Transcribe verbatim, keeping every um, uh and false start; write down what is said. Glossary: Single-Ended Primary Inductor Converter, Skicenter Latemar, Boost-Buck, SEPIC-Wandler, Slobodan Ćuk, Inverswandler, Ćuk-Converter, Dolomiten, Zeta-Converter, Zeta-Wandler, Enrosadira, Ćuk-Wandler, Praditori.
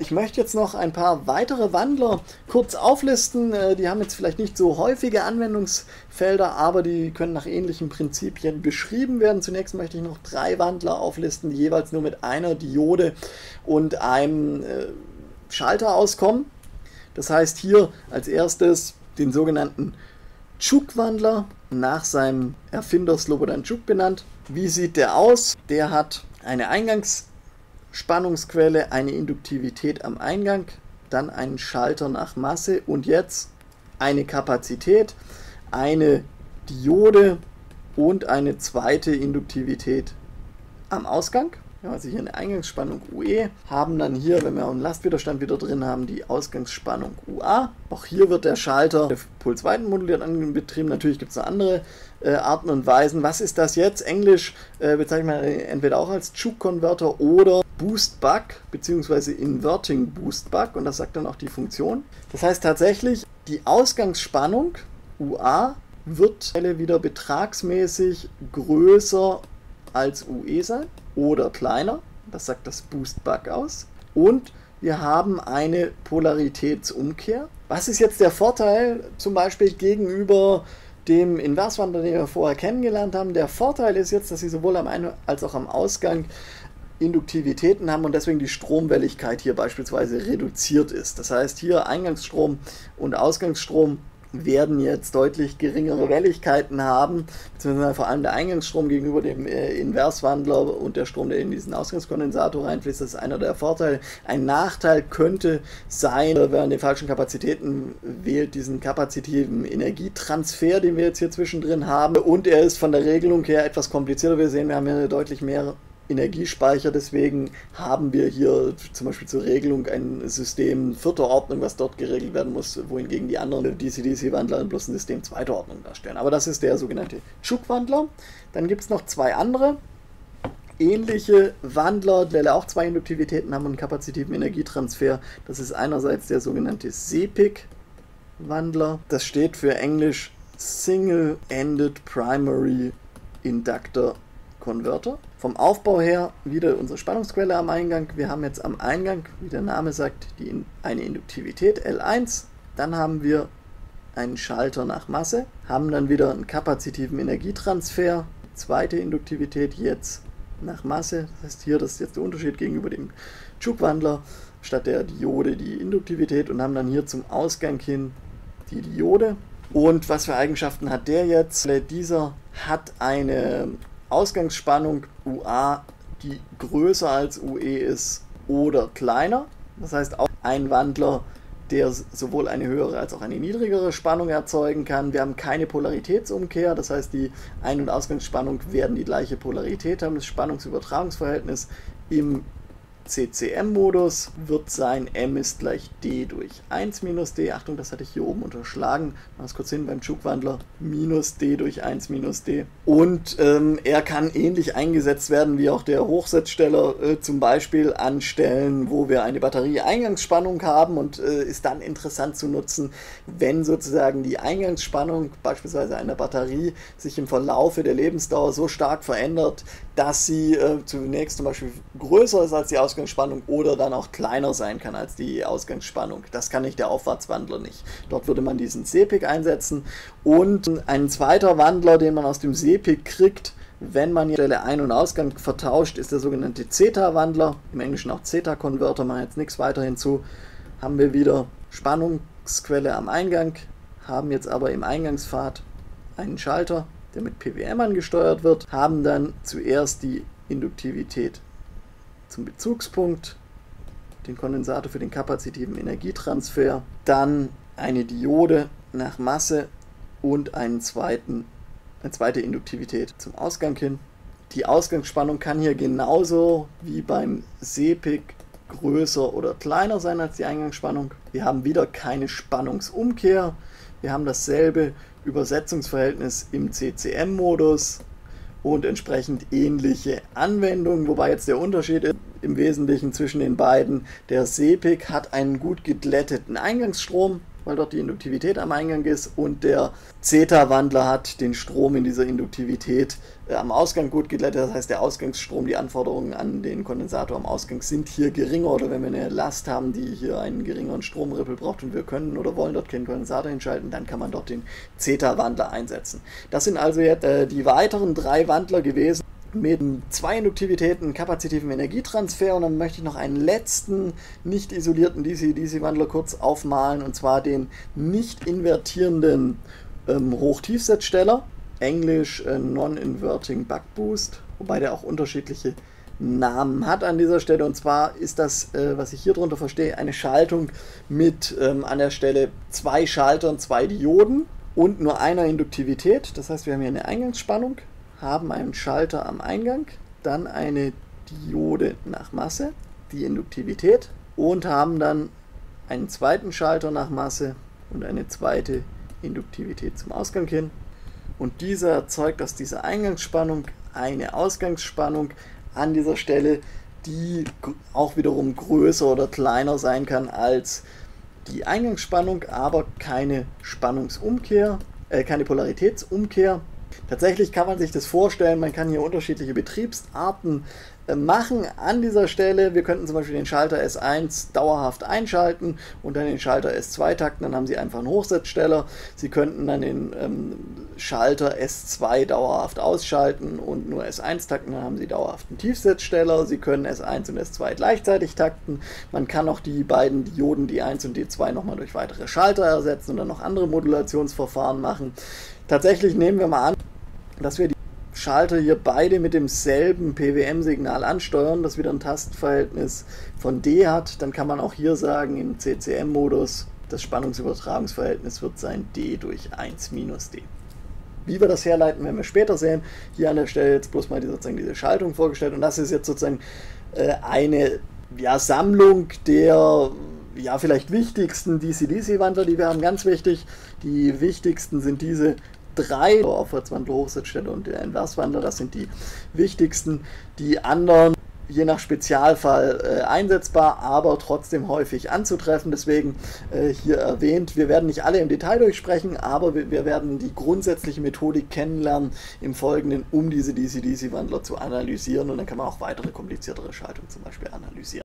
Ich möchte jetzt noch ein paar weitere Wandler kurz auflisten. Die haben jetzt vielleicht nicht so häufige Anwendungsfelder, aber die können nach ähnlichen Prinzipien beschrieben werden. Zunächst möchte ich noch drei Wandler auflisten, die jeweils nur mit einer Diode und einem Schalter auskommen. Das heißt hier als erstes den sogenannten Ćuk-Wandler, nach seinem Erfinder Slobodan Ćuk benannt. Wie sieht der aus? Der hat eine Eingangsspannungsquelle, eine Induktivität am Eingang, dann einen Schalter nach Masse und jetzt eine Kapazität, eine Diode und eine zweite Induktivität am Ausgang. Ja, also hier eine Eingangsspannung U E, haben dann hier, wenn wir einen Lastwiderstand wieder drin haben, die Ausgangsspannung U A. Auch hier wird der Schalter pulsweitenmoduliert angetrieben. Natürlich gibt es noch andere äh, Arten und Weisen. Was ist das jetzt? Englisch äh, bezeichnet man entweder auch als Ćuk-Converter oder Boost-Buck bzw. Inverting Boost-Buck, und das sagt dann auch die Funktion. Das heißt tatsächlich, die Ausgangsspannung U A wird wieder betragsmäßig größer als U E sein oder kleiner, das sagt das Boost-Buck aus, und wir haben eine Polaritätsumkehr. Was ist jetzt der Vorteil zum Beispiel gegenüber dem Inverswandler, den wir vorher kennengelernt haben? Der Vorteil ist jetzt, dass Sie sowohl am Ein- als auch am Ausgang Induktivitäten haben und deswegen die Stromwelligkeit hier beispielsweise reduziert ist. Das heißt, hier Eingangsstrom und Ausgangsstrom werden jetzt deutlich geringere Welligkeiten haben, beziehungsweise vor allem der Eingangsstrom gegenüber dem äh, Inverswandler und der Strom, der in diesen Ausgangskondensator reinfließt. Das ist einer der Vorteile. Ein Nachteil könnte sein, wenn man die falschen Kapazitäten wählt, diesen kapazitiven Energietransfer, den wir jetzt hier zwischendrin haben, und er ist von der Regelung her etwas komplizierter. Wir sehen, wir haben hier deutlich mehr Energiespeicher, deswegen haben wir hier zum Beispiel zur Regelung ein System vierter Ordnung, was dort geregelt werden muss, wohingegen die anderen D C D C-Wandler bloß ein System zweiter Ordnung darstellen. Aber das ist der sogenannte Ćuk-Wandler. Dann gibt es noch zwei andere ähnliche Wandler, die auch zwei Induktivitäten haben und einen kapazitiven Energietransfer. Das ist einerseits der sogenannte SEPIC-Wandler. Das steht für Englisch Single-Ended Primary Inductor Converter. Vom Aufbau her wieder unsere Spannungsquelle am Eingang. Wir haben jetzt am Eingang, wie der Name sagt, die, eine Induktivität L eins. Dann haben wir einen Schalter nach Masse, haben dann wieder einen kapazitiven Energietransfer. Zweite Induktivität jetzt nach Masse. Das heißt, hier, das ist jetzt der Unterschied gegenüber dem Ćuk-Wandler, statt der Diode die Induktivität, und haben dann hier zum Ausgang hin die Diode. Und was für Eigenschaften hat der jetzt? Dieser hat eine Ausgangsspannung U A, die größer als U E ist oder kleiner. Das heißt, auch ein Wandler, der sowohl eine höhere als auch eine niedrigere Spannung erzeugen kann. Wir haben keine Polaritätsumkehr, das heißt, die Ein- und Ausgangsspannung werden die gleiche Polarität haben. Das Spannungsübertragungsverhältnis im C C M-Modus wird sein, M ist gleich D durch eins minus D. Achtung, das hatte ich hier oben unterschlagen. Machen wir es kurz hin beim Ćuk-Wandler. Minus D durch eins minus D. Und ähm, er kann ähnlich eingesetzt werden wie auch der Hochsetzsteller, äh, zum Beispiel an Stellen, wo wir eine Batterie-Eingangsspannung haben, und äh, ist dann interessant zu nutzen, wenn sozusagen die Eingangsspannung beispielsweise einer Batterie sich im Verlaufe der Lebensdauer so stark verändert, dass sie äh, zunächst zum Beispiel größer ist als die Ausgangsspannung Ausgangsspannung oder dann auch kleiner sein kann als die Ausgangsspannung. Das kann nicht der Aufwärtswandler nicht. Dort würde man diesen SEPIC einsetzen. Und ein zweiter Wandler, den man aus dem SEPIC kriegt, wenn man Stelle Ein- und Ausgang vertauscht, ist der sogenannte Zeta-Wandler. Im Englischen auch Zeta-Converter, machen jetzt nichts weiter hinzu. Haben wir wieder Spannungsquelle am Eingang, haben jetzt aber im Eingangspfad einen Schalter, der mit P W M angesteuert wird, haben dann zuerst die Induktivität zum Bezugspunkt, den Kondensator für den kapazitiven Energietransfer, dann eine Diode nach Masse und einen zweiten, eine zweite Induktivität zum Ausgang hin. Die Ausgangsspannung kann hier genauso wie beim SEPIC größer oder kleiner sein als die Eingangsspannung. Wir haben wieder keine Spannungsumkehr. Wir haben dasselbe Übersetzungsverhältnis im C C M-Modus und entsprechend ähnliche Anwendungen, wobei jetzt der Unterschied ist im Wesentlichen zwischen den beiden. Der SEPIC hat einen gut geglätteten Eingangsstrom, weil dort die Induktivität am Eingang ist, und der Zeta-Wandler hat den Strom in dieser Induktivität äh, am Ausgang gut geglättet. Das heißt, der Ausgangsstrom, die Anforderungen an den Kondensator am Ausgang sind hier geringer, oder wenn wir eine Last haben, die hier einen geringeren Stromrippel braucht und wir können oder wollen dort keinen Kondensator hinschalten, dann kann man dort den Zeta-Wandler einsetzen. Das sind also jetzt äh, die weiteren drei Wandler gewesen, mit zwei Induktivitäten, kapazitiven Energietransfer, und dann möchte ich noch einen letzten nicht isolierten D C D C-Wandler kurz aufmalen, und zwar den nicht invertierenden ähm, Hoch-Tiefsetzsteller, englisch äh, Non-Inverting Buck Boost, wobei der auch unterschiedliche Namen hat an dieser Stelle, und zwar ist das, äh, was ich hier drunter verstehe, eine Schaltung mit ähm, an der Stelle zwei Schaltern, zwei Dioden und nur einer Induktivität. Das heißt, wir haben hier eine Eingangsspannung, haben einen Schalter am Eingang, dann eine Diode nach Masse, die Induktivität, und haben dann einen zweiten Schalter nach Masse und eine zweite Induktivität zum Ausgang hin. Und dieser erzeugt aus dieser Eingangsspannung eine Ausgangsspannung an dieser Stelle, die auch wiederum größer oder kleiner sein kann als die Eingangsspannung, aber keine Spannungsumkehr, äh, keine Polaritätsumkehr. Tatsächlich kann man sich das vorstellen, man kann hier unterschiedliche Betriebsarten äh, machen an dieser Stelle. Wir könnten zum Beispiel den Schalter S eins dauerhaft einschalten und dann den Schalter S zwei takten, dann haben Sie einfach einen Hochsetzsteller. Sie könnten dann den ähm, Schalter S zwei dauerhaft ausschalten und nur S eins takten, dann haben Sie dauerhaft einen Tiefsetzsteller. Sie können S eins und S zwei gleichzeitig takten. Man kann auch die beiden Dioden D eins und D zwei nochmal durch weitere Schalter ersetzen und dann noch andere Modulationsverfahren machen. Tatsächlich nehmen wir mal an, dass wir die Schalter hier beide mit demselben P W M-Signal ansteuern, das wieder ein Tastenverhältnis von D hat. Dann kann man auch hier sagen, im C C M-Modus, das Spannungsübertragungsverhältnis wird sein D durch eins minus D. Wie wir das herleiten, werden wir später sehen. Hier an der Stelle jetzt bloß mal die, sozusagen diese Schaltung vorgestellt. Und das ist jetzt sozusagen äh, eine ja, Sammlung der ja vielleicht wichtigsten D C D C-Wandler, die wir haben. Ganz wichtig, die wichtigsten sind diese drei, Aufwärtswandler, Hochsitzstelle und der Inverswandler, das sind die wichtigsten. Die anderen, je nach Spezialfall äh, einsetzbar, aber trotzdem häufig anzutreffen, deswegen äh, hier erwähnt. Wir werden nicht alle im Detail durchsprechen, aber wir, wir werden die grundsätzliche Methodik kennenlernen im Folgenden, um diese D C D C-Wandler zu analysieren, und dann kann man auch weitere kompliziertere Schaltungen zum Beispiel analysieren.